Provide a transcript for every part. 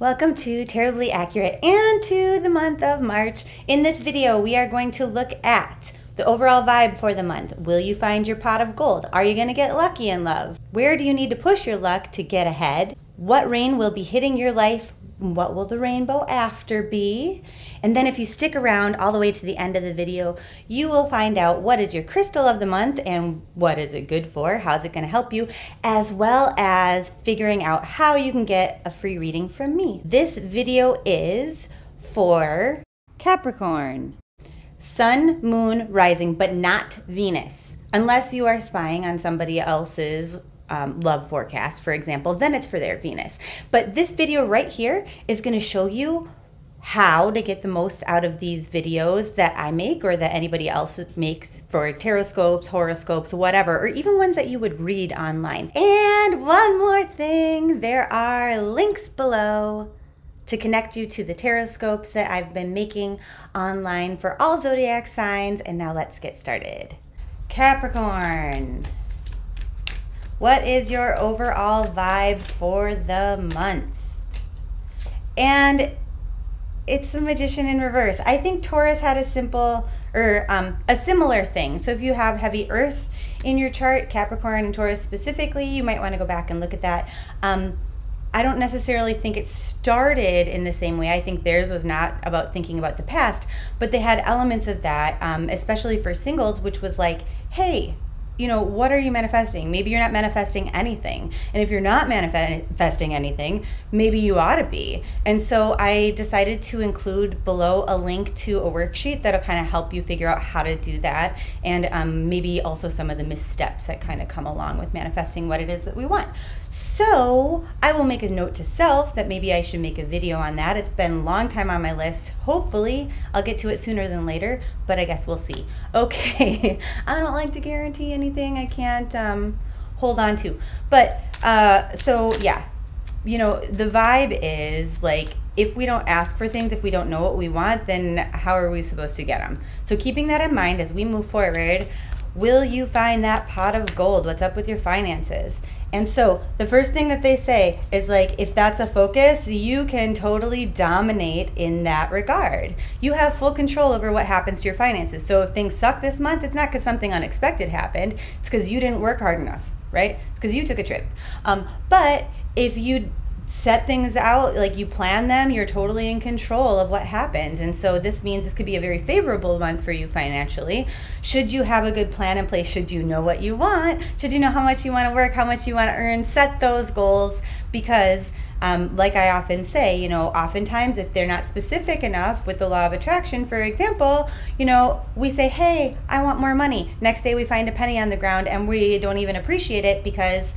Welcome to Tarot-blee Accurate and to the month of March. In this video, we are going to look at the overall vibe for the month. Will you find your pot of gold? Are you going to get lucky in love? Where do you need to push your luck to get ahead? What rain will be hitting your life? What will the rainbow after be? And then if you stick around all the way to the end of the video, you will find out what is your crystal of the month and what is it good for, how's it going to help you, as well as figuring out how you can get a free reading from me. This video is for Capricorn. Sun, moon, rising, but not Venus. Unless you are spying on somebody else's love forecast, for example, then it's for their Venus. But this video right here is going to show you how to get the most out of these videos that I make or that anybody else makes for tarot scopes, horoscopes, whatever, or even ones that you would read online. And one more thing, there are links below to connect you to the tarot scopes that I've been making online for all zodiac signs. And now let's get started. Capricorn. What is your overall vibe for the month? And it's the Magician in reverse. I think Taurus had a similar thing. So if you have heavy earth in your chart, Capricorn and Taurus specifically, you might want to go back and look at that. I don't necessarily think it started in the same way. I think theirs was not about thinking about the past, but they had elements of that, especially for singles, which was like, hey, you know, what are you manifesting? Maybe you're not manifesting anything. And if you're not manifesting anything, maybe you ought to be. And so I decided to include below a link to a worksheet that'll kind of help you figure out how to do that. And maybe also some of the missteps that kind of come along with manifesting what it is that we want. So I will make a note to self that maybe I should make a video on that. It's been a long time on my list. Hopefully I'll get to it sooner than later, but I guess we'll see. Okay, I don't like to guarantee anything. I can't hold on to, but so yeah, you know, the vibe is like, if we don't ask for things, if we don't know what we want, then how are we supposed to get them? So keeping that in mind as we move forward, will you find that pot of gold? What's up with your finances? And so the first thing that they say is like, if that's a focus, you can totally dominate in that regard. You have full control over what happens to your finances. So if things suck this month, it's not because something unexpected happened. It's because you didn't work hard enough, right? It's because you took a trip. But if you set things out, like you plan them, you're totally in control of what happens. And so this means this could be a very favorable month for you financially. Should you have a good plan in place? Should you know what you want? Should you know how much you want to work, how much you want to earn? Set those goals, because like I often say, you know, oftentimes if they're not specific enough with the law of attraction, for example, you know, we say, hey, I want more money. Next day we find a penny on the ground and we don't even appreciate it because,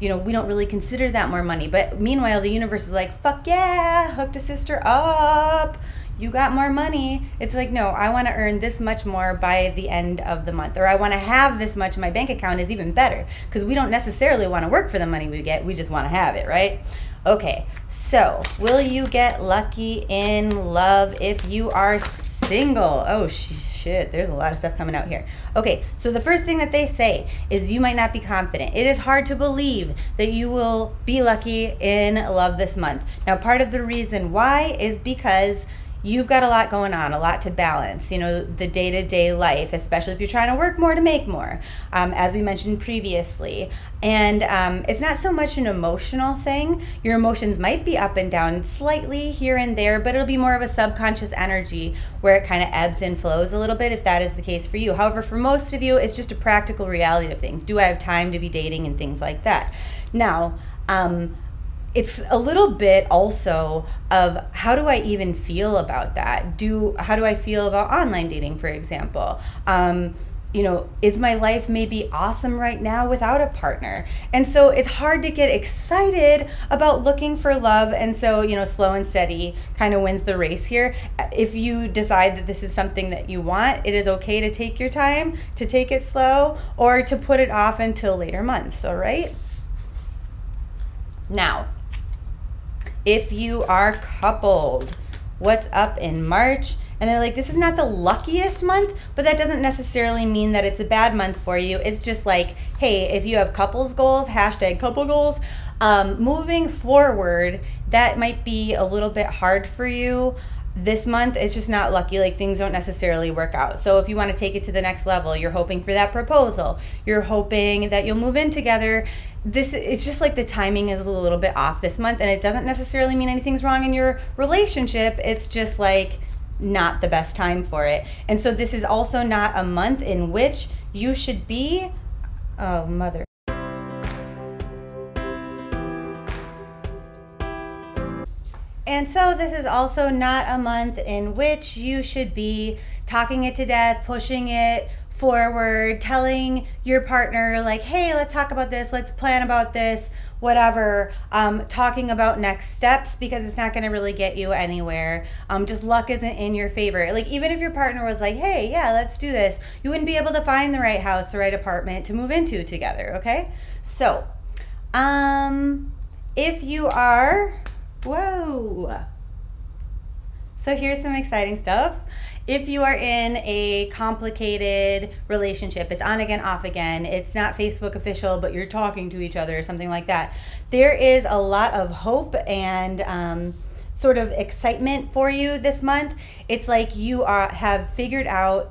you know, we don't really consider that more money. But meanwhile, the universe is like, fuck yeah, hooked a sister up. You got more money. It's like, no, I want to earn this much more by the end of the month, or I want to have this much in my bank account is even better, because we don't necessarily want to work for the money we get. We just want to have it, right? Okay, so will you get lucky in love if you are single? Oh shit, there's a lot of stuff coming out here. Okay, so the first thing that they say is you might not be confident. It is hard to believe that you will be lucky in love this month. Now, part of the reason why is because you've got a lot going on, a lot to balance, you know, the day-to-day life, especially if you're trying to work more to make more, as we mentioned previously. And it's not so much an emotional thing. Your emotions might be up and down slightly here and there, but it'll be more of a subconscious energy where it kind of ebbs and flows a little bit, if that is the case for you. However, for most of you, it's just a practical reality of things. Do I have time to be dating and things like that? Now, it's a little bit also of how do I even feel about that? How do I feel about online dating, for example? You know, is my life maybe awesome right now without a partner? And so it's hard to get excited about looking for love. And so, you know, slow and steady kind of wins the race here. If you decide that this is something that you want, it is okay to take your time, to take it slow, or to put it off until later months, all right? Now, if you are coupled, what's up in March? And they're like, this is not the luckiest month, but that doesn't necessarily mean that it's a bad month for you. It's just like, hey, if you have couples goals, hashtag couple goals, Moving forward, that might be a little bit hard for you. This month it's just not lucky, like things don't necessarily work out. So if you want to take it to the next level, you're hoping for that proposal, you're hoping that you'll move in together. It's just like the timing is a little bit off this month, and it doesn't necessarily mean anything's wrong in your relationship. It's just like not the best time for it. And so this is also not a month in which you should be, oh mother. And so this is also not a month in which you should be talking it to death, pushing it forward, telling your partner like, hey, let's talk about this, let's plan about this, whatever, talking about next steps, because it's not going to really get you anywhere. Just luck isn't in your favor. Like even if your partner was like, hey, yeah, let's do this, you wouldn't be able to find the right house, the right apartment to move into together, okay? So if you are... Whoa. So here's some exciting stuff. If you are in a complicated relationship, it's on again, off again, it's not Facebook official, but you're talking to each other or something like that, there is a lot of hope and sort of excitement for you this month. It's like you have figured out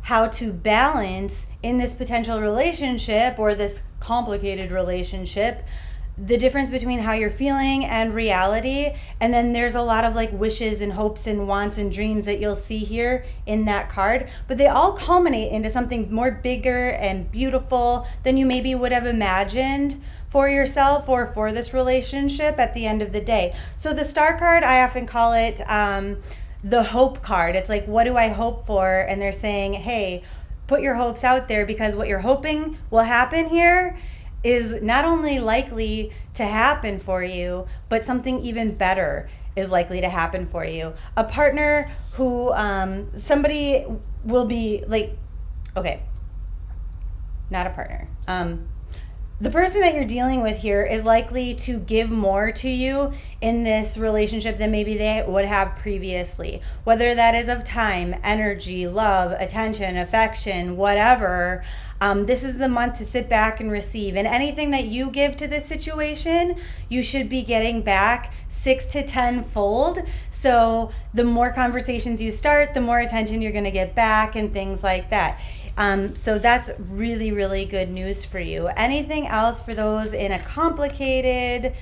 how to balance in this potential relationship or this complicated relationship the difference between how you're feeling and reality. And then there's a lot of like wishes and hopes and wants and dreams that you'll see here in that card, but they all culminate into something more bigger and beautiful than you maybe would have imagined for yourself or for this relationship at the end of the day. So the star card, I often call it the hope card. It's like, what do I hope for? And they're saying, hey, put your hopes out there, because what you're hoping will happen here is not only likely to happen for you, but something even better is likely to happen for you. A partner who somebody will be like, okay, not a partner. The person that you're dealing with here is likely to give more to you in this relationship than maybe they would have previously, whether that is of time, energy, love, attention, affection, whatever. This is the month to sit back and receive, and anything that you give to this situation, you should be getting back 6 to 10-fold. So the more conversations you start, the more attention you're gonna get back and things like that. So that's really, really good news for you. Anything else for those in a complicated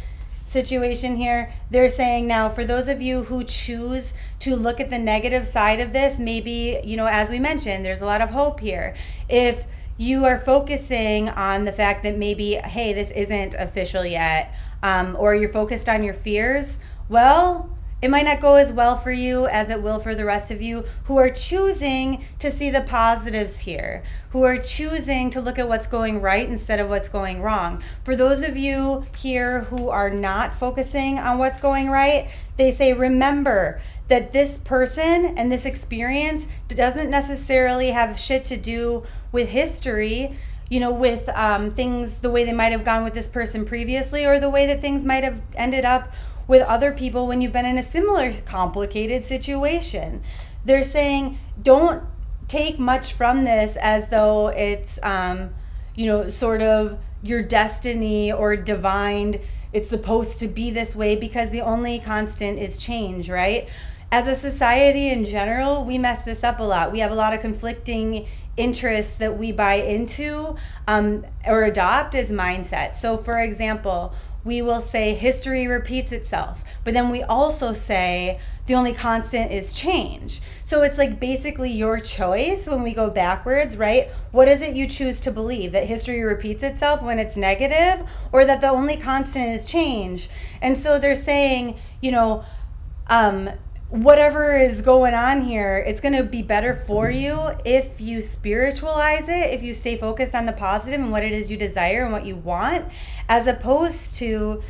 situation here? They're saying now, for those of you who choose to look at the negative side of this, maybe, you know, as we mentioned, there's a lot of hope here. If you are focusing on the fact that maybe, hey, this isn't official yet, or you're focused on your fears, well, it might not go as well for you as it will for the rest of you who are choosing to see the positives here, who are choosing to look at what's going right instead of what's going wrong. For those of you here who are not focusing on what's going right, they say, remember that this person and this experience doesn't necessarily have shit to do with history, you know, with things, the way they might have gone with this person previously, or the way that things might have ended up with other people when you've been in a similar complicated situation. They're saying, don't take much from this as though it's, you know, sort of your destiny or divined, it's supposed to be this way, because the only constant is change, right? As a society in general, we mess this up a lot. We have a lot of conflicting interests that we buy into or adopt as mindset. So for example, we will say history repeats itself, but then we also say the only constant is change. So it's like basically your choice when we go backwards, right? What is it you choose to believe? That history repeats itself when it's negative, or that the only constant is change? And so they're saying, you know, whatever is going on here, it's going to be better for you if you spiritualize it, if you stay focused on the positive and what it is you desire and what you want, as opposed to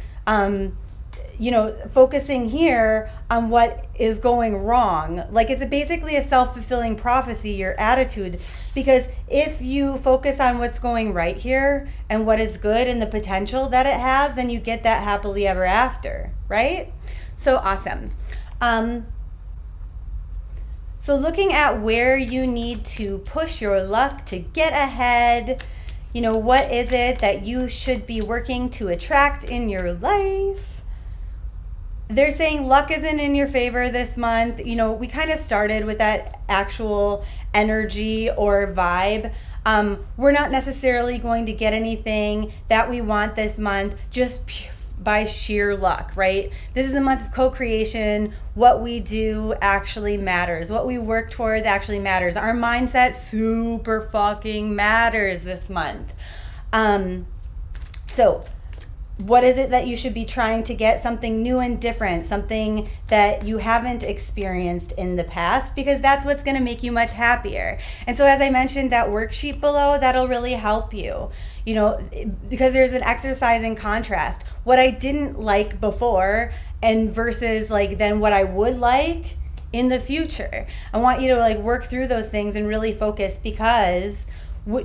you know, focusing here on what is going wrong. Like it's basically a self-fulfilling prophecy, your attitude, because if you focus on what's going right here and what is good and the potential that it has, then you get that happily ever after, right? So awesome. So looking at where you need to push your luck to get ahead, You know, what is it that you should be working to attract in your life? They're saying luck isn't in your favor this month. You know, we kind of started with that actual energy or vibe. We're not necessarily going to get anything that we want this month just by sheer luck, right? This is a month of co-creation. What we do actually matters. What we work towards actually matters. Our mindset super fucking matters this month. So what is it that you should be trying to get? Something new and different, something that you haven't experienced in the past, because that's what's going to make you much happier. And so, as I mentioned, that worksheet below, that'll really help you, you know, because there's an exercise in contrast. What I didn't like before and versus like then what I would like in the future. I want you to like work through those things and really focus, because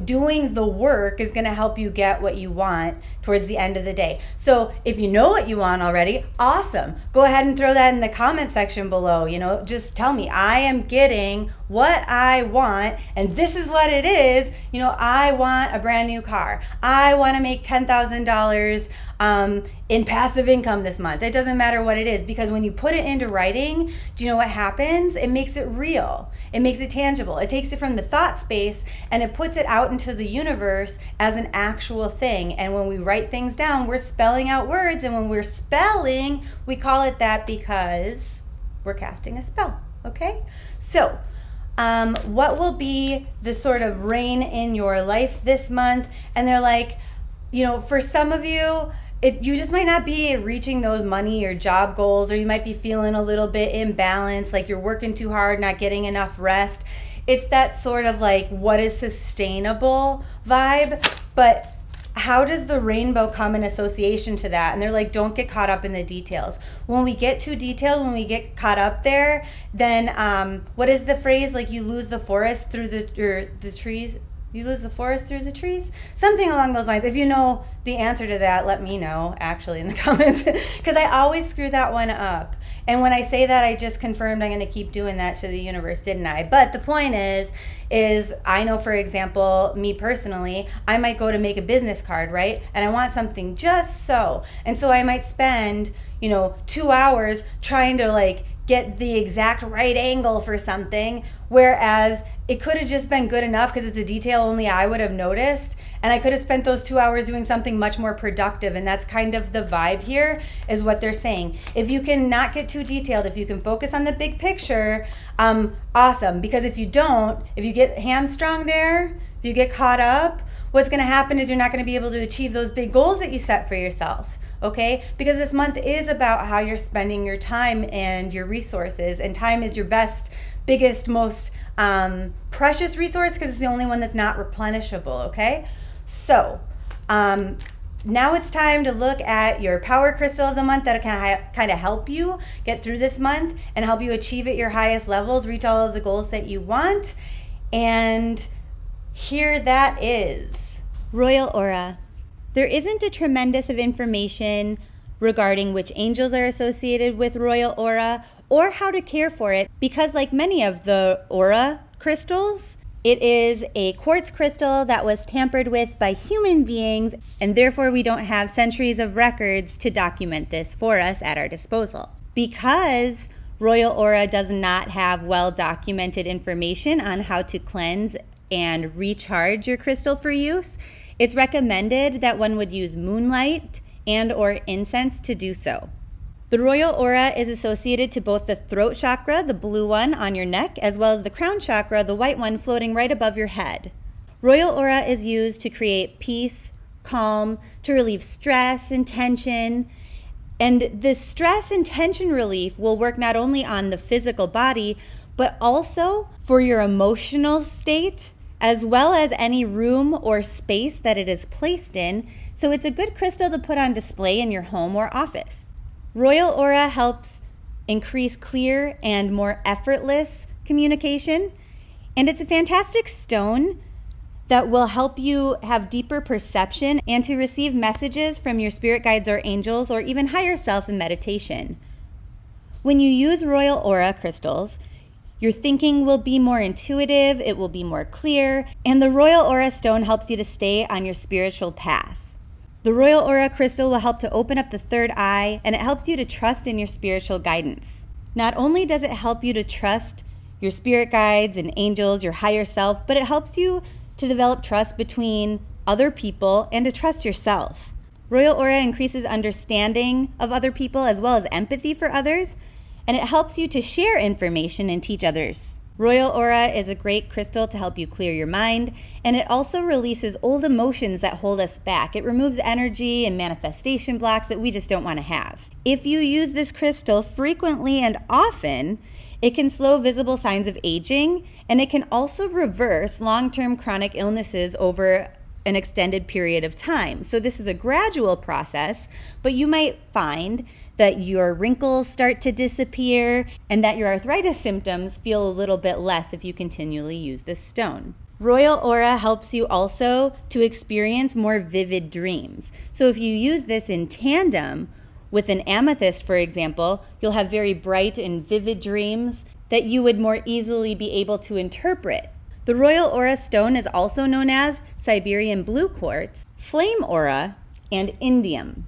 doing the work is going to help you get what you want towards the end of the day. So if you know what you want already, awesome. Go ahead and throw that in the comment section below. You know, just tell me, I am getting what I want, and this is what it is. You know, I want a brand new car. I want to make $10,000 in passive income this month. It doesn't matter what it is, because when you put it into writing, do you know what happens? It makes it real. It makes it tangible. It takes it from the thought space and it puts it out into the universe as an actual thing. And when we write things down, we're spelling out words, and when we're spelling, we call it that because we're casting a spell, okay? So what will be the sort of rain in your life this month? And they're like, you know, for some of you, you just might not be reaching those money or job goals, or you might be feeling a little bit imbalanced, like you're working too hard, not getting enough rest. It's that sort of like, what is sustainable vibe, but how does the rainbow come in association to that? And they're like, don't get caught up in the details. When we get too detailed, when we get caught up there, then what is the phrase? Like, you lose the forest through the trees. You lose the forest through the trees? Something along those lines. If you know the answer to that, let me know, actually, in the comments, because I always screw that one up. And when I say that, I just confirmed I'm going to keep doing that to the universe, didn't I? But the point is I know, for example, me personally, I might go to make a business card, right? And I want something just so. And so I might spend, you know, 2 hours trying to, like, get the exact right angle for something, whereas it could have just been good enough because it's a detail only I would have noticed, and I could have spent those 2 hours doing something much more productive. And that's kind of the vibe here, is what they're saying. If you can not get too detailed, if you can focus on the big picture, awesome. Because if you don't, if you get hamstrung there, if you get caught up, what's going to happen is you're not going to be able to achieve those big goals that you set for yourself. Okay, because this month is about how you're spending your time and your resources, and time is your best, biggest, most precious resource, because it's the only one that's not replenishable, okay? So now it's time to look at your power crystal of the month that can kind of help you get through this month and help you achieve at your highest levels, reach all of the goals that you want. And here that is. Royal Aura. There isn't a tremendous of information regarding which angels are associated with Royal Aura or how to care for it, because like many of the aura crystals, it is a quartz crystal that was tampered with by human beings, and therefore we don't have centuries of records to document this for us at our disposal. Because Royal Aura does not have well-documented information on how to cleanse and recharge your crystal for use, it's recommended that one would use moonlight and or incense to do so. The Royal Aura is associated to both the throat chakra, the blue one on your neck, as well as the crown chakra, the white one floating right above your head. Royal Aura is used to create peace, calm, to relieve stress and tension. And the stress and tension relief will work not only on the physical body, but also for your emotional state, as well as any room or space that it is placed in, so it's a good crystal to put on display in your home or office. Royal Aura helps increase clear and more effortless communication, and it's a fantastic stone that will help you have deeper perception and to receive messages from your spirit guides or angels or even higher self in meditation. When you use Royal Aura crystals, Your thinking will be more intuitive, it will be more clear, and the Royal Aura stone helps you to stay on your spiritual path. The Royal Aura crystal will help to open up the third eye, and it helps you to trust in your spiritual guidance. Not only does it help you to trust your spirit guides and angels, your higher self, but it helps you to develop trust between other people and to trust yourself. Royal Aura increases understanding of other people as well as empathy for others, and it helps you to share information and teach others. Royal Aura is a great crystal to help you clear your mind, and it also releases old emotions that hold us back. It removes energy and manifestation blocks that we just don't want to have. If you use this crystal frequently and often, it can slow visible signs of aging, and it can also reverse long-term chronic illnesses over an extended period of time. So this is a gradual process, but you might find that your wrinkles start to disappear and that your arthritis symptoms feel a little bit less if you continually use this stone. Royal Aura helps you also to experience more vivid dreams. So if you use this in tandem with an amethyst, for example, you'll have very bright and vivid dreams that you would more easily be able to interpret. The Royal Aura stone is also known as Siberian Blue Quartz, Flame Aura, and Indium.